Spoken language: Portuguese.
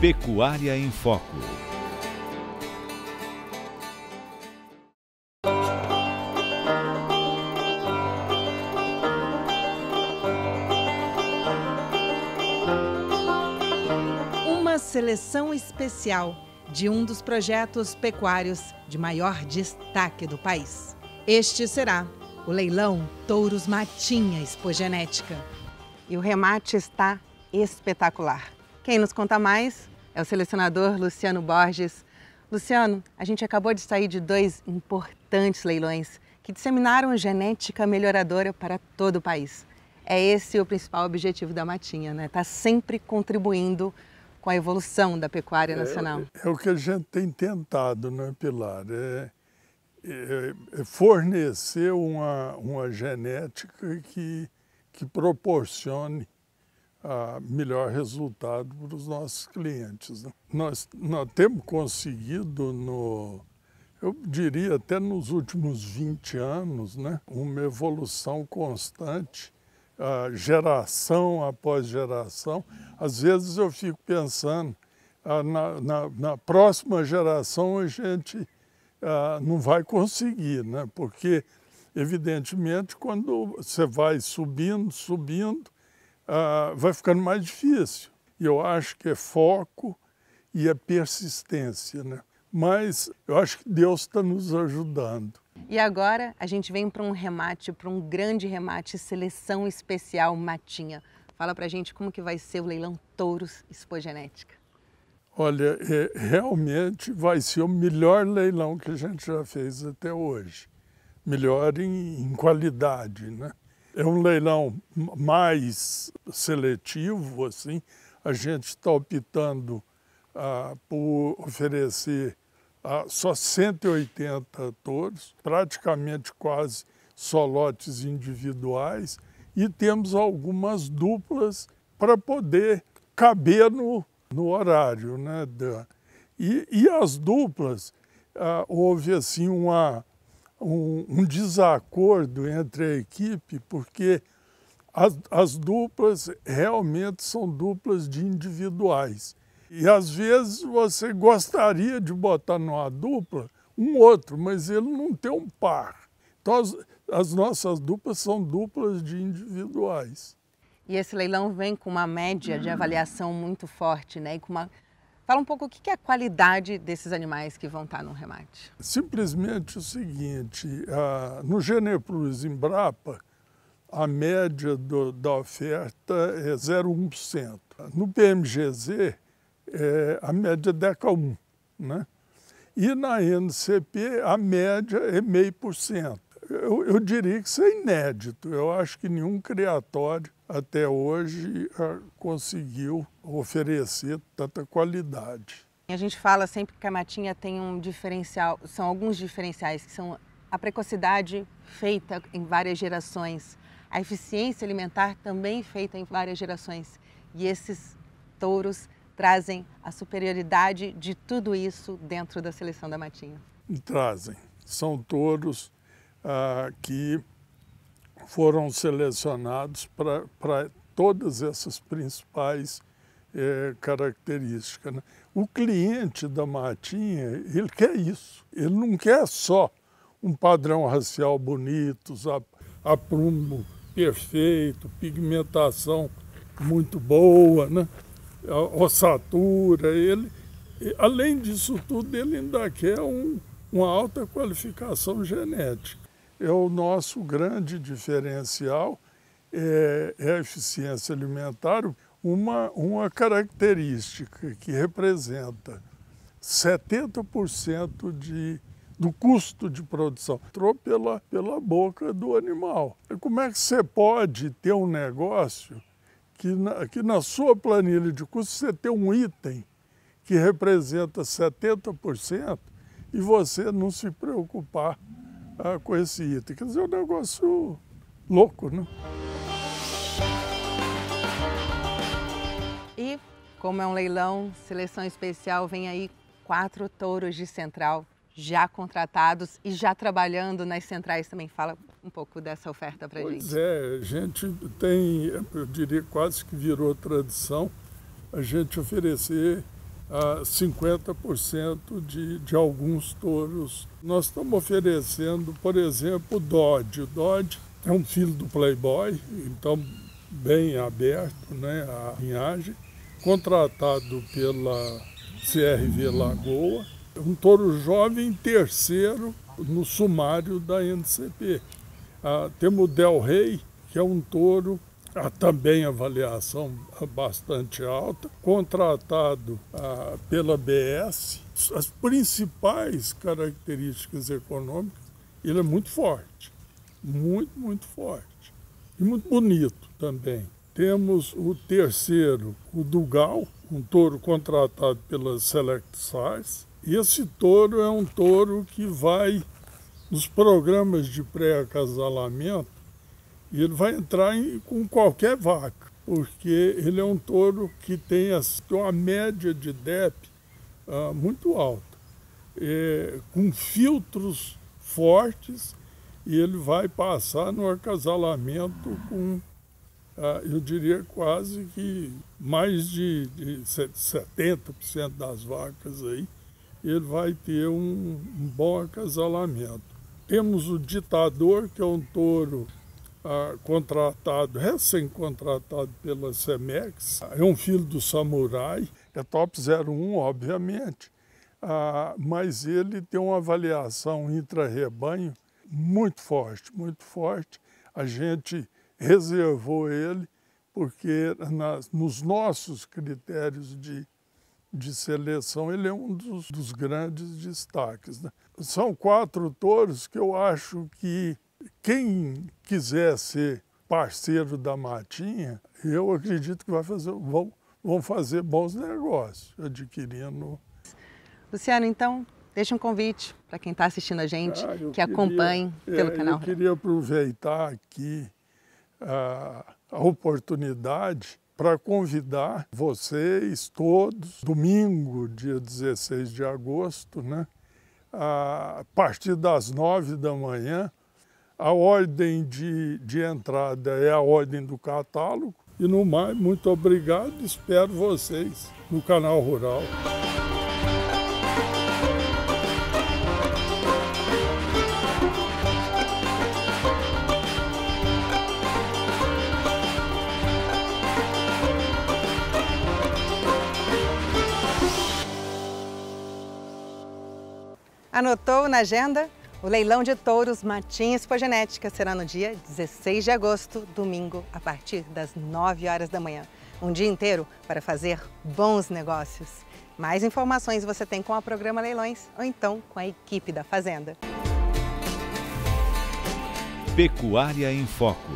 Pecuária em Foco. Uma seleção especial de um dos projetos pecuários de maior destaque do país. Este será o leilão Touros Matinha Expogenética. E o remate está espetacular. Quem nos conta mais é o selecionador Luciano Borges. Luciano, a gente acabou de sair de dois importantes leilões que disseminaram genética melhoradora para todo o país. É esse o principal objetivo da Matinha, né? Está sempre contribuindo com a evolução da pecuária nacional. É o que a gente tem tentado, né, Pilar? É fornecer uma genética que proporcione melhor resultado para os nossos clientes. Nós temos conseguido, eu diria até nos últimos 20 anos, né, uma evolução constante, geração após geração. Às vezes eu fico pensando, na próxima geração a gente não vai conseguir, né? Porque, evidentemente, quando você vai subindo, vai ficando mais difícil. E eu acho que é foco e é persistência, né? Mas eu acho que Deus está nos ajudando. E agora a gente vem para um remate, para um grande remate, seleção especial Matinha. Fala para a gente como que vai ser o leilão Touros Expogenética. Olha, realmente vai ser o melhor leilão que a gente já fez até hoje. Melhor em qualidade, né? É um leilão mais seletivo, assim. A gente está optando por oferecer só 180 touros, praticamente quase só lotes individuais, e temos algumas duplas para poder caber no horário, né? E as duplas, houve assim um desacordo entre a equipe, porque as duplas realmente são duplas de individuais. E às vezes você gostaria de botar numa dupla um outro, mas ele não tem um par. Então as nossas duplas são duplas de individuais. E esse leilão vem com uma média de avaliação muito forte, né? E com uma... Fala um pouco o que é a qualidade desses animais que vão estar no remate. Simplesmente o seguinte, no Geneplus em Brapa, a média da oferta é 0,1%. No PMGZ, a média é DECA 1, né? E na NCP a média é 0,5%. Eu diria que isso é inédito. Eu acho que nenhum criatório até hoje conseguiu oferecer tanta qualidade. A gente fala sempre que a Matinha tem um diferencial, são alguns diferenciais, que são a precocidade feita em várias gerações, a eficiência alimentar também feita em várias gerações. E esses touros trazem a superioridade de tudo isso dentro da seleção da Matinha. Trazem. São touros que foram selecionados para todas essas principais características, né? O cliente da Matinha, ele quer isso. Ele não quer só um padrão racial bonito, aprumo perfeito, pigmentação muito boa, né? A ossatura, além disso tudo, ele ainda quer uma alta qualificação genética. É o nosso grande diferencial, é a eficiência alimentar, uma característica que representa 70% do custo de produção. Entrou pela boca do animal. Como é que você pode ter um negócio que na sua planilha de custo você tem um item que representa 70% e você não se preocupar com esse item? Quer dizer, é um negócio louco, né? E como é um leilão, seleção especial, vem aí 4 touros de central já contratados e já trabalhando nas centrais também. Fala um pouco dessa oferta para a gente. Pois é, a gente tem, eu diria quase que virou tradição, a gente oferecer a 50% de alguns touros. Nós estamos oferecendo, por exemplo, o Dodge. O Dodge é um filho do Playboy, então bem aberto, né, a linhagem, contratado pela CRV Lagoa, um touro jovem terceiro no sumário da NCP. Temos o Del Rey, que é um touro também avaliação bastante alta, contratado pela BS. As principais características econômicas, ele é muito forte, muito forte e muito bonito também. Temos o terceiro, o Dugal, um touro contratado pela Select Sires. Esse touro é um touro que vai nos programas de pré-acasalamento. E ele vai entrar com qualquer vaca, porque ele é um touro que tem uma média de DEP muito alta, com filtros fortes, e ele vai passar no acasalamento com, eu diria, quase que mais de 70% das vacas aí, ele vai ter um bom acasalamento. Temos o Ditador, que é um touro recém-contratado pela SEMEX, é um filho do Samurai, é top 01, obviamente, mas ele tem uma avaliação intra-rebanho muito forte. A gente reservou ele porque nos nossos critérios de seleção ele é um dos grandes destaques, né? São quatro touros que eu acho que quem quiser ser parceiro da Matinha, eu acredito que vão fazer bons negócios adquirindo. Luciano, então, deixa um convite para quem está assistindo a gente, que acompanhe pelo canal. Eu queria aproveitar aqui a oportunidade para convidar vocês todos, domingo, dia 16 de agosto, né, a partir das 9 da manhã, a ordem de entrada é a ordem do catálogo. E no mais, muito obrigado. Espero vocês no Canal Rural. Anotou na agenda? O leilão de touros Matinha Expogenética será no dia 16 de agosto, domingo, a partir das 9 horas da manhã. Um dia inteiro para fazer bons negócios. Mais informações você tem com o programa Leilões ou então com a equipe da Fazenda. Pecuária em Foco.